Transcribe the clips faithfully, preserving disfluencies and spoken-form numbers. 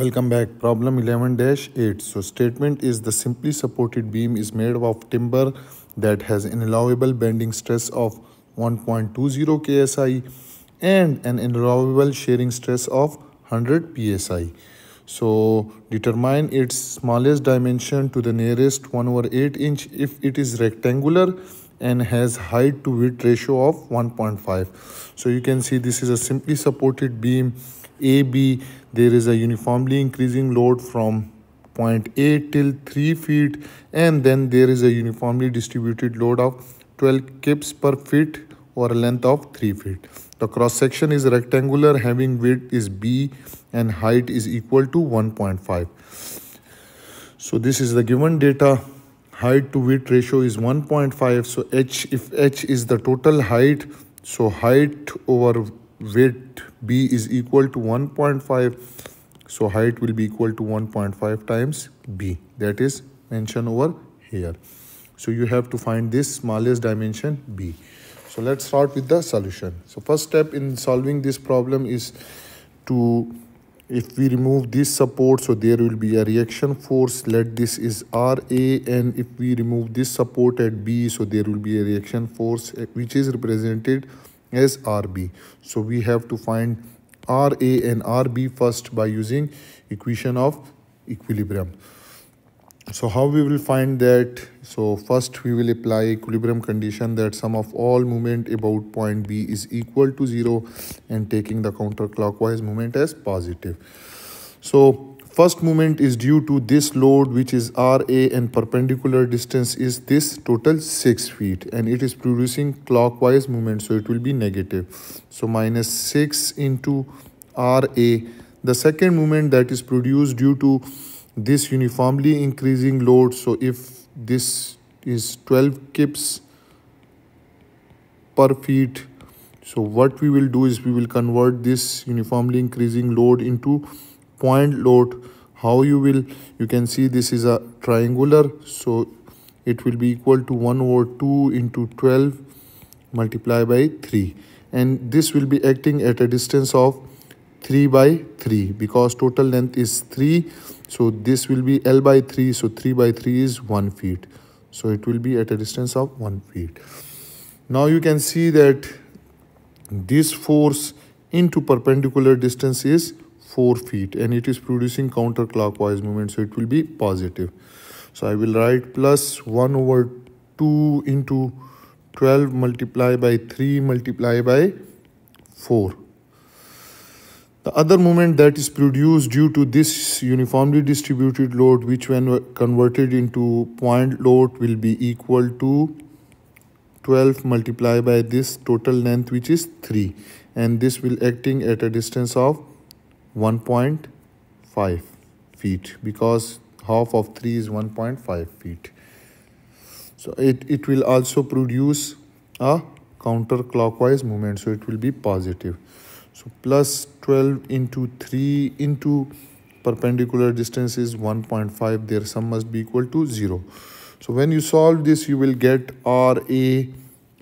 Welcome back. Problem eleven dash eight. So statement is the simply supported beam is made of timber that has an allowable bending stress of one point two zero K S I and an allowable shearing stress of one hundred P S I. So determine its smallest dimension to the nearest one over eight inch if it is rectangular and has height to width ratio of one point five. So you can see this is a simply supported beam A B. There is a uniformly increasing load from zero point eight till three feet, and then there is a uniformly distributed load of twelve kips per foot or a length of three feet. The cross section is rectangular, having width is B and height is equal to one point five. So this is the given data. Height to width ratio is one point five. So H, if H is the total height, so height over width B is equal to one point five. So height will be equal to one point five times B. That is mentioned over here. So you have to find this smallest dimension B. So let's start with the solution. So first step in solving this problem is to, if we remove this support, so there will be a reaction force. Let this is R A, and if we remove this support at B, so there will be a reaction force which is represented as R B. So we have to find R A and R B first by using equation of equilibrium. So how we will find that? So first we will apply equilibrium condition that sum of all moment about point B is equal to zero, and taking the counterclockwise moment as positive. So first moment is due to this load, which is R A, and perpendicular distance is this total six feet, and it is producing clockwise movement, so it will be negative. So minus six into R A. The second moment that is produced due to this uniformly increasing load, so if this is twelve kips per feet, so what we will do is we will convert this uniformly increasing load into point load. How you will, you can see this is a triangular, so it will be equal to one over two into twelve multiplied by three, and this will be acting at a distance of three by three because total length is three. So this will be L by three. So three by three is one feet. So it will be at a distance of one feet. Now you can see that this force into perpendicular distance is four feet, and it is producing counterclockwise movement. So it will be positive. So I will write plus one over two into twelve multiplied by three multiplied by four. The other moment that is produced due to this uniformly distributed load, which when converted into point load will be equal to twelve multiplied by this total length, which is three, and this will acting at a distance of one point five feet because half of three is one point five feet. So it, it will also produce a counterclockwise movement, so it will be positive. So plus twelve into three into perpendicular distance is one point five. Their sum must be equal to zero. So when you solve this, you will get R A,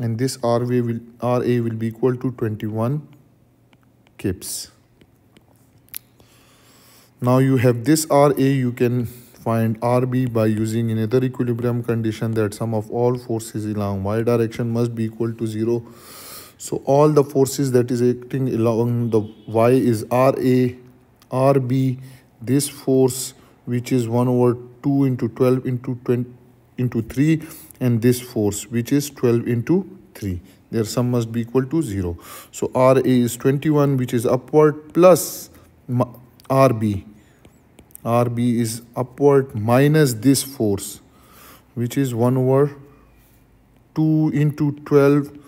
and this R A will, R A will be equal to twenty-one kips. Now you have this R A. You can find R B by using another equilibrium condition that sum of all forces along y direction must be equal to zero. So all the forces that is acting along the y is R A, R B, this force which is one over two into twelve into twenty into three, and this force which is twelve into three. Their sum must be equal to zero. So R A is twenty-one, which is upward, plus R B. R B is upward minus this force, which is one over two into twelve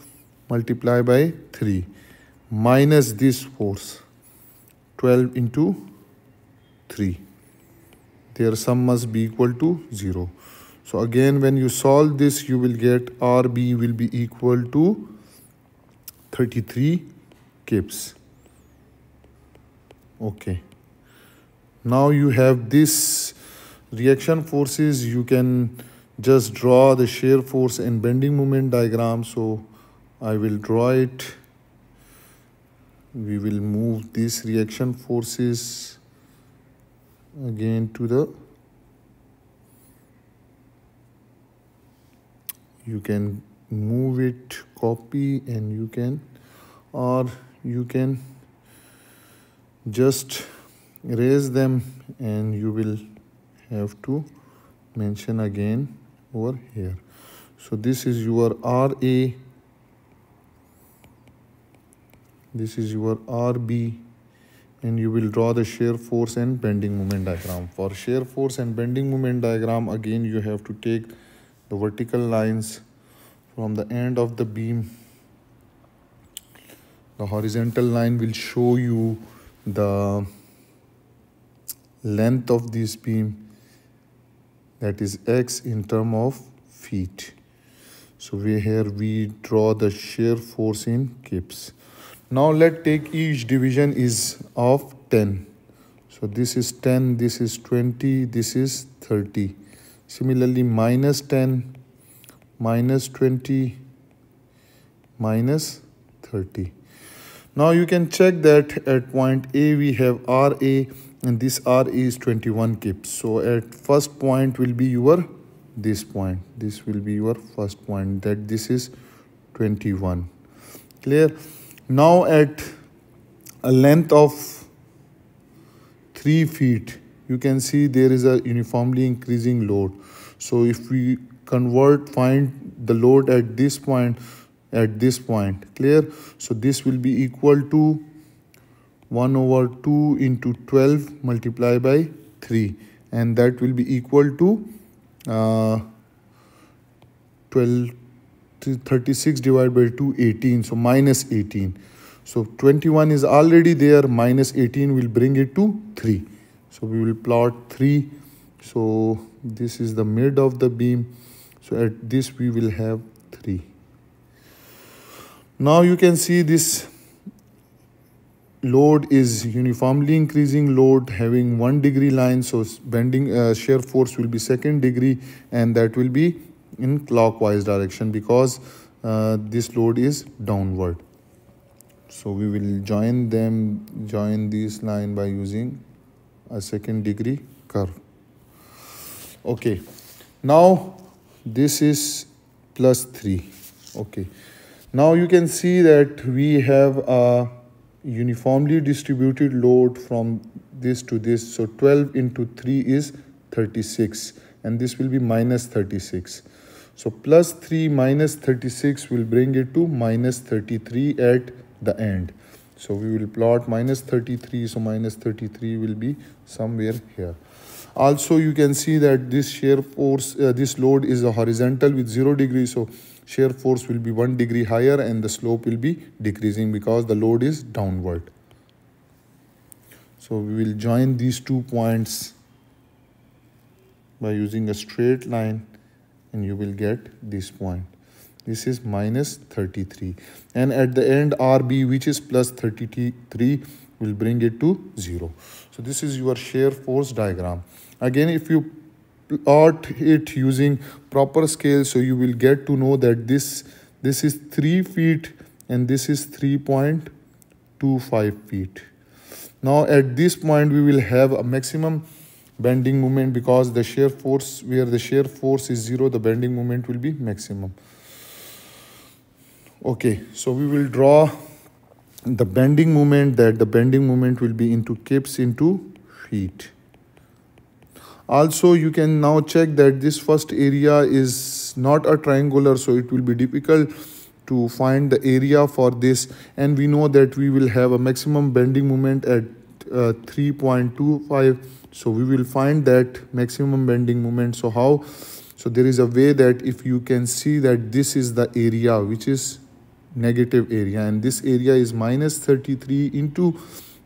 multiply by three minus this force, twelve into three. Their sum must be equal to zero. So again, when you solve this, you will get R B will be equal to thirty-three kips. Okay, now you have this reaction forces. You can just draw the shear force and bending moment diagram. So I will draw it. We will move these reaction forces again to the, you can move it, copy, and you can, or you can just erase them and you will have to mention again over here. So this is your R A, this is your R B, and you will draw the shear force and bending moment diagram. For shear force and bending moment diagram, again you have to take the vertical lines from the end of the beam. The horizontal line will show you the length of this beam, that is x in term of feet. So we here we draw the shear force in kips. Now let's take each division is of ten. So this is ten, this is twenty, this is thirty. Similarly, minus ten, minus twenty, minus thirty. Now you can check that at point A we have R A, and this R A is twenty-one kips. So at first point will be your this point. This will be your first point, that this is twenty-one. Clear? Now at a length of three feet, you can see there is a uniformly increasing load. So if we convert, find the load at this point, at this point, clear? So this will be equal to one over two into twelve multiplied by three, and that will be equal to uh, twelve. thirty-six divided by two, eighteen, so minus eighteen. So twenty-one is already there, minus eighteen will bring it to three. So we will plot three. So this is the mid of the beam. So at this we will have three. Now you can see this load is uniformly increasing load, having one degree line. So bending uh, shear force will be second degree, and that will be in clockwise direction because uh, this load is downward. So we will join them, join this line by using a second degree curve. Okay, now this is plus three. Okay, now you can see that we have a uniformly distributed load from this to this. So twelve into three is thirty-six, and this will be minus thirty-six. So plus three minus thirty-six will bring it to minus thirty-three at the end. So we will plot minus thirty-three. So minus thirty-three will be somewhere here. Also you can see that this shear force, uh, this load is a horizontal with zero degree. So shear force will be one degree higher, and the slope will be decreasing because the load is downward. So we will join these two points by using a straight line, and you will get this point. This is minus thirty-three, and at the end R B, which is plus thirty-three, will bring it to zero. So this is your shear force diagram. Again, if you plot it using proper scale, so you will get to know that this this is three feet and this is three point two five feet. Now at this point we will have a maximum bending moment, because the shear force, where the shear force is zero, the bending moment will be maximum. Okay, so we will draw the bending moment, that the bending moment will be into kips into feet. Also you can now check that this first area is not a triangular, so it will be difficult to find the area for this, and we know that we will have a maximum bending moment at uh, three point two five. So we will find that maximum bending moment. So how? So there is a way that if you can see that this is the area which is negative area, and this area is minus thirty-three into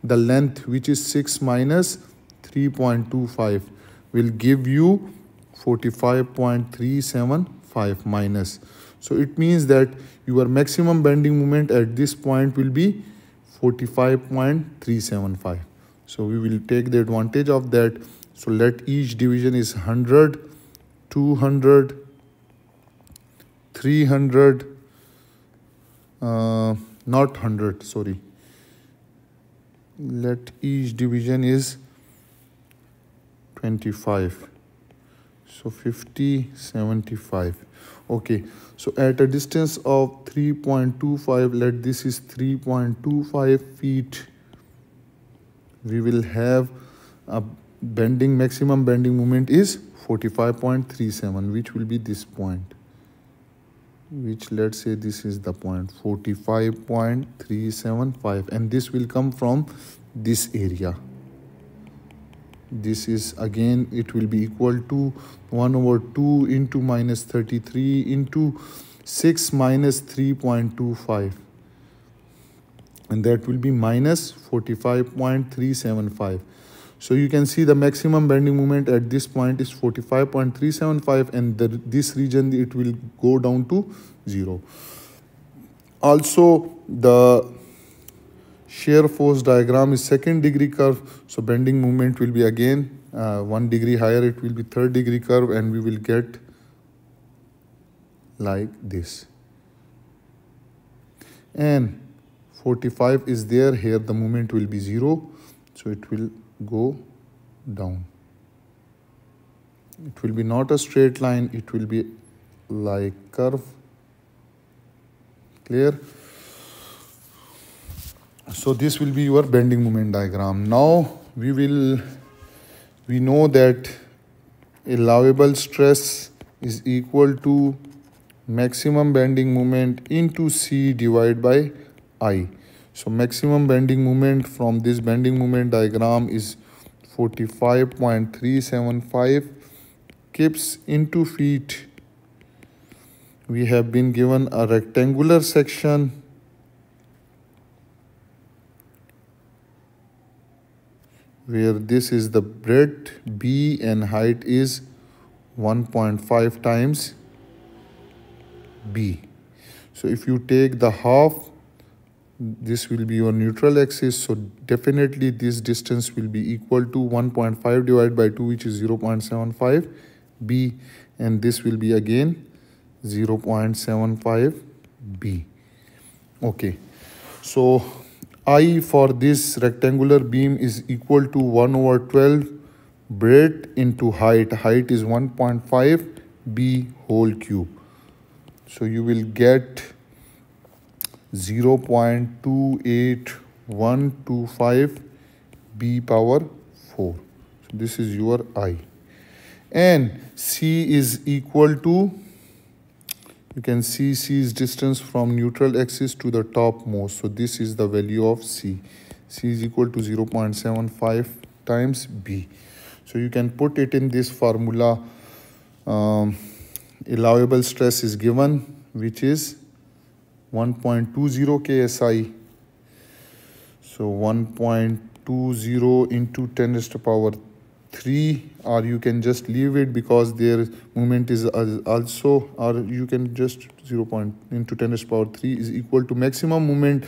the length, which is six minus three point two five, will give you forty-five point three seven five minus. So it means that your maximum bending moment at this point will be forty-five point three seven five. So we will take the advantage of that. So let each division is one hundred, two hundred, three hundred, uh, not one hundred, sorry. Let each division is twenty-five. So fifty, seventy-five. Okay, so at a distance of three point two five, let this is three point two five feet, we will have a bending, maximum bending moment is forty-five point three seven, which will be this point, which let's say this is the point forty-five point three seven five, and this will come from this area. This is again, it will be equal to one over two into minus thirty-three into six minus three point two five, and that will be minus forty-five point three seven five. So you can see the maximum bending moment at this point is forty-five point three seven five, and the, this region it will go down to zero. Also the shear force diagram is second degree curve, so bending moment will be again uh, one degree higher, it will be third degree curve, and we will get like this. And forty-five is there, here the moment will be zero, so it will go down. It will be not a straight line, it will be like curve. Clear? So this will be your bending moment diagram. Now we will, we know that allowable stress is equal to maximum bending moment into C divided by I. So maximum bending moment from this bending moment diagram is forty-five point three seven five kips into feet. We have been given a rectangular section. Where this is the breadth B and height is one point five times B. So if you take the half, this will be your neutral axis. So definitely this distance will be equal to one point five divided by two, which is zero point seven five B. And this will be again zero point seven five B. Okay. So I for this rectangular beam is equal to one over twelve breadth into height. Height is one point five B whole cube. So you will get zero point two eight one two five B power four. So this is your I. And C is equal to, you can see C is distance from neutral axis to the topmost. So this is the value of C. C is equal to zero point seven five times B. So you can put it in this formula. Um, allowable stress is given, which is one point two zero K S I. So one point two zero into ten raised to power three, or you can just leave it because their moment is also, or you can just zero point into ten raised to power three is equal to maximum moment,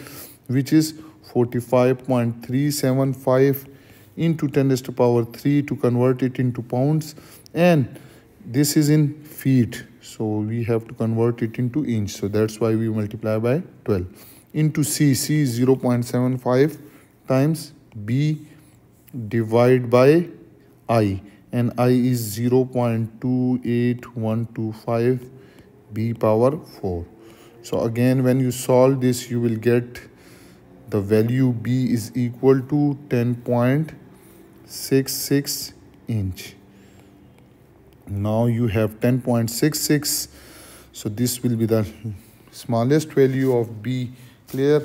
which is forty-five point three seven five into ten raised to power three to convert it into pounds, and this is in feet, so we have to convert it into inch, so that's why we multiply by twelve into C. C is zero point seven five times B divided by I, and I is zero point two eight one two five B power four. So again, when you solve this, you will get the value B is equal to ten point six six inch. Now you have ten point six six, so this will be the smallest value of B. Clear?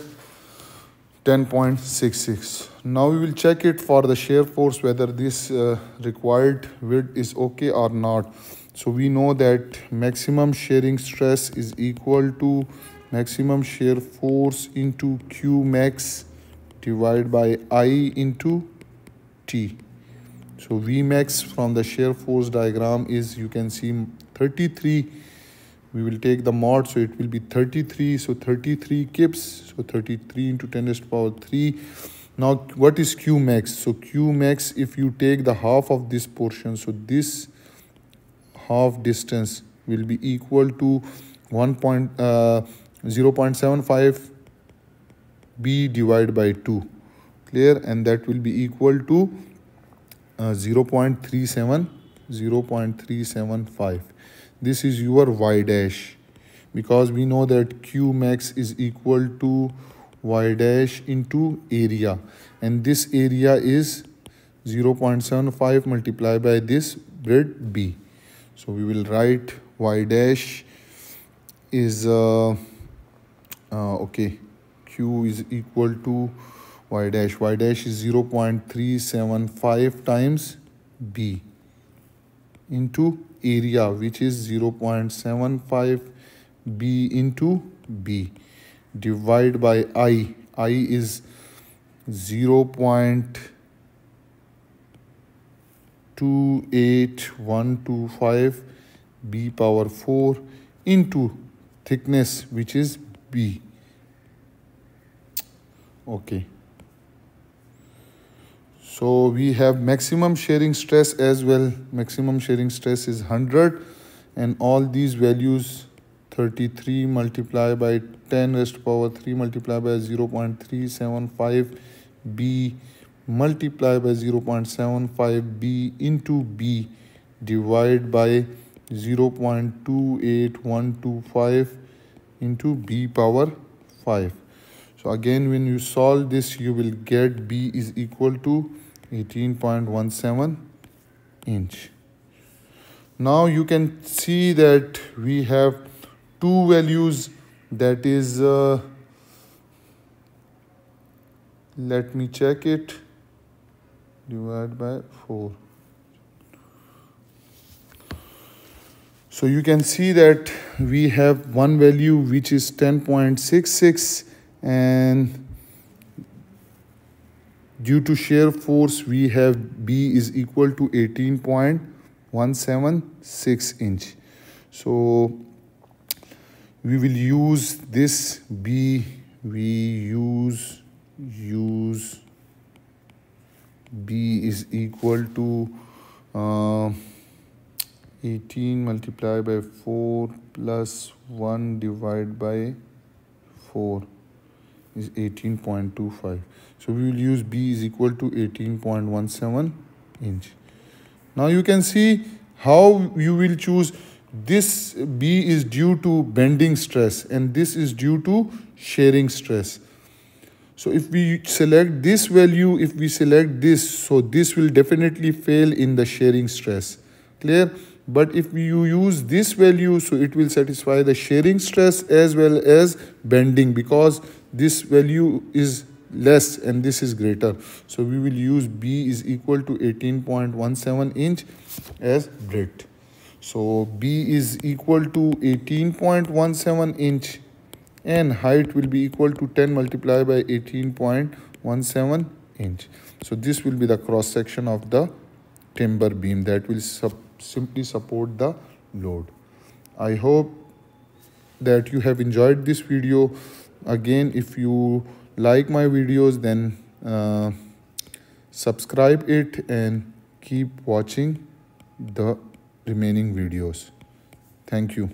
ten point six six. Now we will check it for the shear force, whether this uh, required width is okay or not. So we know that maximum shearing stress is equal to maximum shear force into Q max divided by I into T. So V max from the shear force diagram is, you can see, thirty-three. We will take the mod, so it will be thirty-three. So thirty-three kips, so thirty-three into ten raised to power three. Now what is Q max? So Q max, if you take the half of this portion, so this half distance will be equal to zero point seven five B divided by two. Clear? And that will be equal to uh, zero point three seven, zero point three seven five. This is your y dash, because we know that Q max is equal to y dash into area, and this area is zero point seven five multiplied by this breadth B. So we will write y dash is uh, uh, okay, Q is equal to y dash. Y dash is zero point three seven five times B into area, which is zero point seven five B into B, divided by I. I is zero point two eight one two five B power four into thickness, which is B. Okay. So we have maximum shearing stress as well. Maximum shearing stress is one hundred, and all these values thirty-three multiplied by ten raised to power three multiplied by zero point three seven five B multiplied by zero point seven five B into B divided by zero point two eight one two five into B power five. So again, when you solve this, you will get B is equal to eighteen point one seven inch. Now you can see that we have two values, that is, uh, let me check it, divided by four. So you can see that we have one value which is ten point six six, and due to shear force we have B is equal to eighteen point one seven six inch. So we will use this B, we use use B is equal to uh, eighteen multiplied by four plus one divided by four is eighteen point two five. So we will use B is equal to eighteen point one seven inch. Now you can see how you will choose. This B is due to bending stress and this is due to shearing stress. So if we select this value, if we select this, so this will definitely fail in the shearing stress. Clear? But if you use this value, so it will satisfy the shearing stress as well as bending, because this value is less and this is greater. So we will use B is equal to eighteen point one seven inch as breadth. So B is equal to eighteen point one seven inch, and height will be equal to ten multiplied by eighteen point one seven inch. So this will be the cross section of the timber beam that will sub simply support the load. I hope that you have enjoyed this video. Again, if you like my videos, then uh, subscribe it and keep watching the remaining videos. Thank you.